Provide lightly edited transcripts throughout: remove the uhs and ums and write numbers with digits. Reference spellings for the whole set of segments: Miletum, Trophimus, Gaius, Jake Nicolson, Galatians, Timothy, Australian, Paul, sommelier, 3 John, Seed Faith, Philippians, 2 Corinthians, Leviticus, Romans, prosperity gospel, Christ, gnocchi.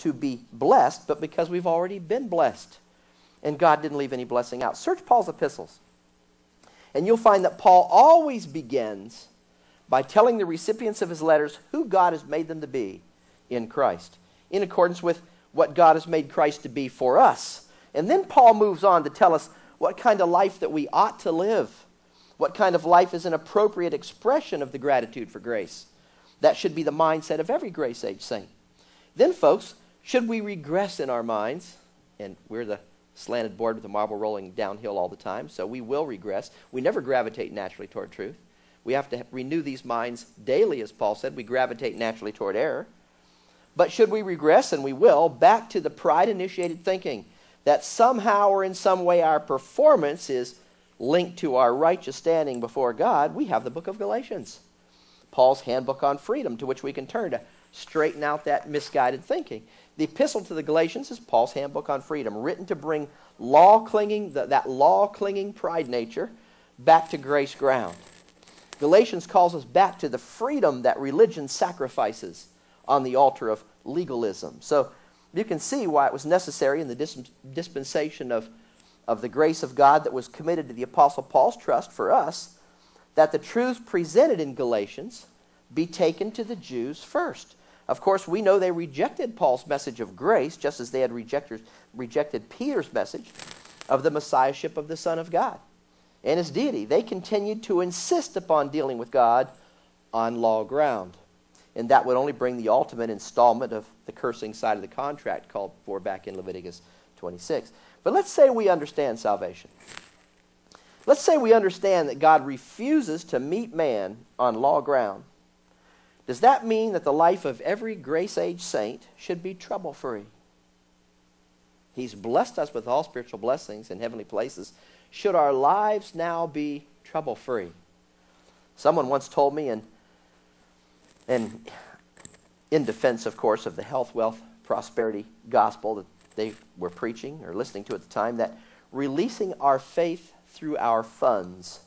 to be blessed, but because we've already been blessed. And God didn't leave any blessing out. Search Paul's epistles, and you'll find that Paul always begins by telling the recipients of his letters who God has made them to be in Christ, in accordance with what God has made Christ to be for us. And then Paul moves on to tell us what kind of life that we ought to live, what kind of life is an appropriate expression of the gratitude for grace. That should be the mindset of every Grace Age saint. Then, folks, should we regress in our minds, and we're the slanted board with the marble rolling downhill all the time, so we will regress. We never gravitate naturally toward truth. We have to renew these minds daily, as Paul said. We gravitate naturally toward error. But should we regress, and we will, back to the pride-initiated thinking that somehow or in some way our performance is linked to our righteous standing before God, we have the book of Galatians, Paul's handbook on freedom, to which we can turn to straighten out that misguided thinking. The epistle to the Galatians is Paul's handbook on freedom, written to bring that law-clinging pride nature back to grace ground. Galatians calls us back to the freedom that religion sacrifices on the altar of legalism. So you can see why it was necessary in the dispensation of the grace of God that was committed to the Apostle Paul's trust for us, that the truths presented in Galatians be taken to the Jews first. Of course, we know they rejected Paul's message of grace, just as they had rejected Peter's message of the Messiahship of the Son of God and his deity. They continued to insist upon dealing with God on law ground. And that would only bring the ultimate installment of the cursing side of the contract called for back in Leviticus 26. But let's say we understand salvation. Let's say we understand that God refuses to meet man on law ground. Does that mean that the life of every Grace Age saint should be trouble-free? He's blessed us with all spiritual blessings in heavenly places. Should our lives now be trouble-free? Someone once told me, and in defense, of course, of the health, wealth, prosperity gospel that they were preaching or listening to at the time, that releasing our faith through our funds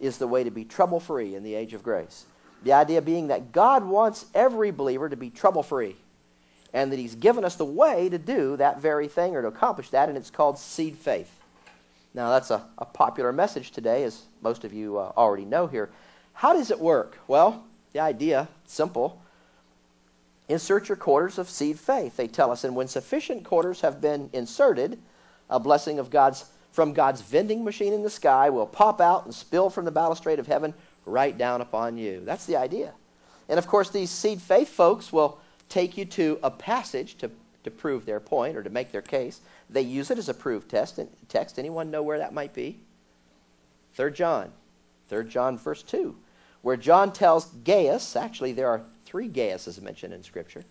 is the way to be trouble-free in the age of grace. The idea being that God wants every believer to be trouble-free, and that he's given us the way to do that very thing or to accomplish that, and it's called seed faith. Now, that's a popular message today, as most of you already know here. How does it work? Well, the idea, simple. Insert your quarters of seed faith, they tell us. And when sufficient quarters have been inserted, a blessing of from God's vending machine in the sky will pop out and spill from the balustrade of heaven right down upon you. That's the idea. And, of course, these seed faith folks will take you to a passage to prove their point or to make their case. They use it as a proof text. Anyone know where that might be? 3 John. 3 John verse 2, where John tells Gaius, actually there are 3 Gaiuses mentioned in Scripture.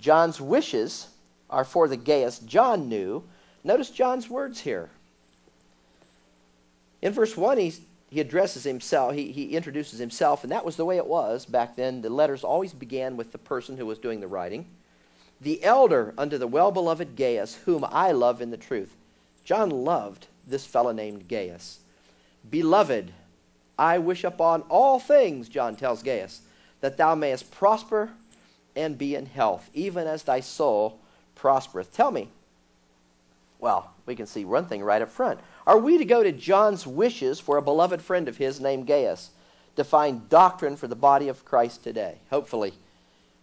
John's wishes are for the Gaius John knew. Notice John's words here. In verse 1, he addresses himself, he introduces himself, and that was the way it was back then. The letters always began with the person who was doing the writing. The elder unto the well-beloved Gaius, whom I love in the truth. John loved this fellow named Gaius. Beloved, I wish upon all things, John tells Gaius, that thou mayest prosper and be in health, even as thy soul prospereth. Tell me. Well, we can see one thing right up front. Are we to go to John's wishes for a beloved friend of his named Gaius to find doctrine for the body of Christ today? Hopefully,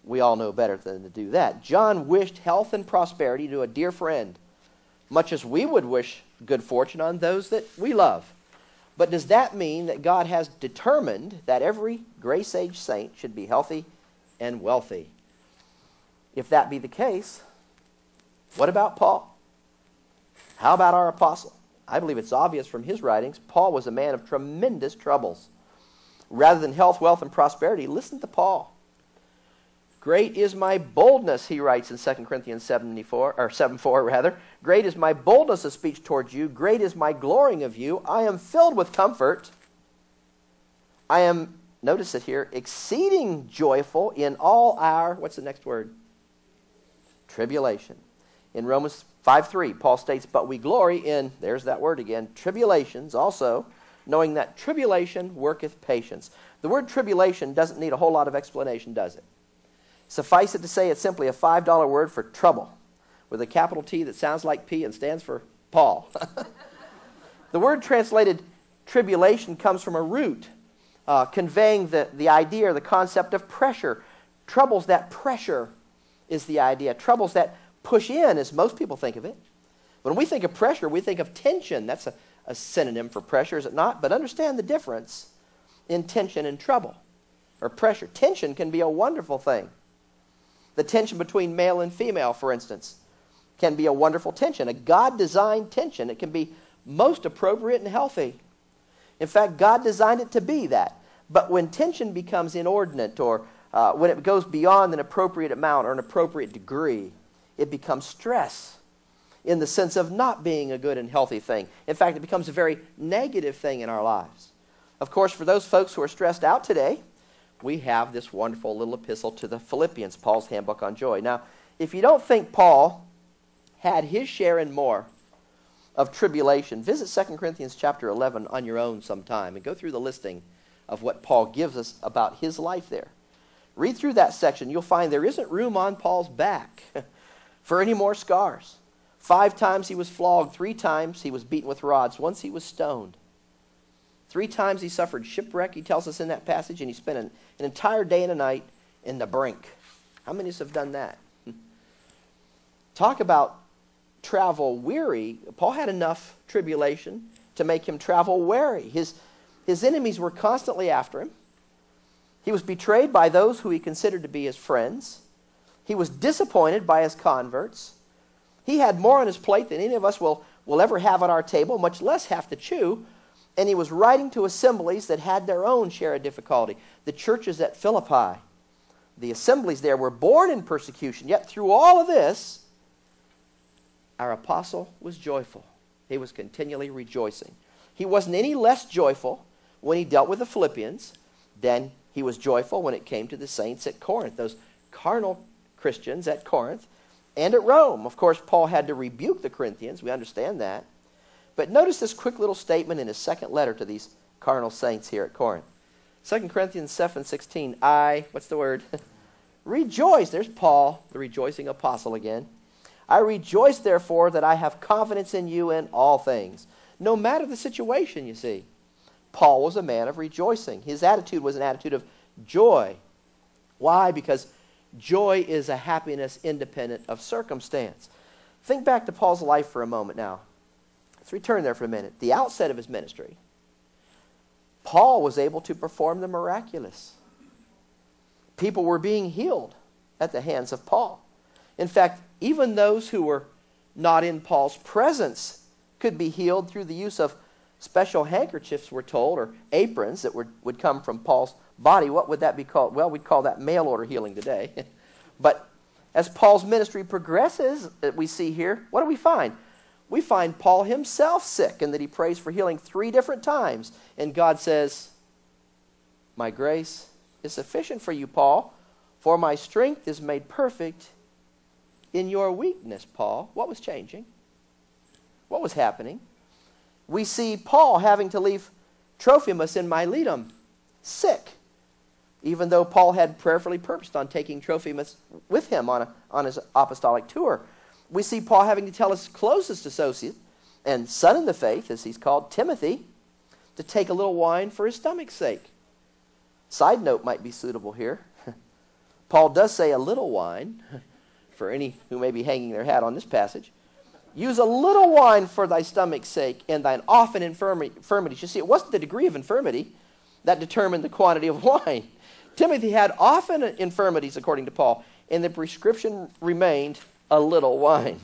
we all know better than to do that. John wished health and prosperity to a dear friend, much as we would wish good fortune on those that we love. But does that mean that God has determined that every Grace Age saint should be healthy and wealthy? If that be the case, what about Paul? How about our apostle? I believe it's obvious from his writings, Paul was a man of tremendous troubles. Rather than health, wealth, and prosperity, listen to Paul. Great is my boldness, he writes in 2 Corinthians 7:4 rather. Great is my boldness of speech towards you. Great is my glorying of you. I am filled with comfort. I am, notice it here, exceeding joyful in all our, what's the next word? Tribulation. In Romans 5:3, Paul states, but we glory in, there's that word again, tribulations also, knowing that tribulation worketh patience. The word tribulation doesn't need a whole lot of explanation, does it? Suffice it to say, it's simply a $5 word for trouble, with a capital T that sounds like P and stands for Paul. The word translated tribulation comes from a root conveying the idea or the concept of pressure. Troubles that pressure is the idea. Troubles that push in, as most people think of it. When we think of pressure, we think of tension. That's a synonym for pressure, is it not? But understand the difference in tension and trouble, or pressure. Tension can be a wonderful thing. The tension between male and female, for instance, can be a wonderful tension, a God-designed tension. It can be most appropriate and healthy. In fact, God designed it to be that. But when tension becomes inordinate, or when it goes beyond an appropriate amount or an appropriate degree, it becomes stress in the sense of not being a good and healthy thing. In fact, it becomes a very negative thing in our lives. Of course, for those folks who are stressed out today, we have this wonderful little epistle to the Philippians, Paul's handbook on joy. Now, if you don't think Paul had his share and more of tribulation, visit 2 Corinthians chapter 11 on your own sometime and go through the listing of what Paul gives us about his life there. Read through that section. You'll find there isn't room on Paul's back for any more scars. 5 times he was flogged. 3 times he was beaten with rods. Once he was stoned. 3 times he suffered shipwreck, he tells us in that passage, and he spent an entire day and a night in the brink. How many of us have done that? Talk about travel weary. Paul had enough tribulation to make him travel weary. His enemies were constantly after him. He was betrayed by those who he considered to be his friends. He was disappointed by his converts. He had more on his plate than any of us will ever have on our table, much less have to chew. And he was writing to assemblies that had their own share of difficulty. The churches at Philippi, the assemblies there, were born in persecution. Yet through all of this, our apostle was joyful. He was continually rejoicing. He wasn't any less joyful when he dealt with the Philippians than he was joyful when it came to the saints at Corinth, those carnal Christians at Corinth and at Rome. Of course, Paul had to rebuke the Corinthians. We understand that. But notice this quick little statement in his second letter to these carnal saints here at Corinth. 2 Corinthians 7:16, I, what's the word? Rejoice. There's Paul, the rejoicing apostle again. I rejoice, therefore, that I have confidence in you in all things. No matter the situation, you see. Paul was a man of rejoicing. His attitude was an attitude of joy. Why? Because joy is a happiness independent of circumstance. Think back to Paul's life for a moment now. Let's return there for a minute. The outset of his ministry, Paul was able to perform the miraculous. People were being healed at the hands of Paul. In fact, even those who were not in Paul's presence could be healed through the use of special handkerchiefs, we're told, or aprons that would come from Paul's body. What would that be called? Well, we'd call that mail order healing today. But as Paul's ministry progresses, that we see here, what do we find? We find Paul himself sick, and that he prays for healing 3 different times. And God says, my grace is sufficient for you, Paul, for my strength is made perfect in your weakness, Paul. What was changing? What was happening? We see Paul having to leave Trophimus in Miletum sick, even though Paul had prayerfully purposed on taking Trophimus with him on his apostolic tour. We see Paul having to tell his closest associate and son in the faith, as he's called, Timothy, to take a little wine for his stomach's sake. Side note might be suitable here. Paul does say a little wine, for any who may be hanging their hat on this passage. Use a little wine for thy stomach's sake and thine often infirmities. You see, it wasn't the degree of infirmity that determined the quantity of wine. Timothy had often infirmities, according to Paul, and the prescription remained a little wine.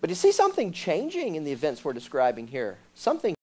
But you see something changing in the events we're describing here. Something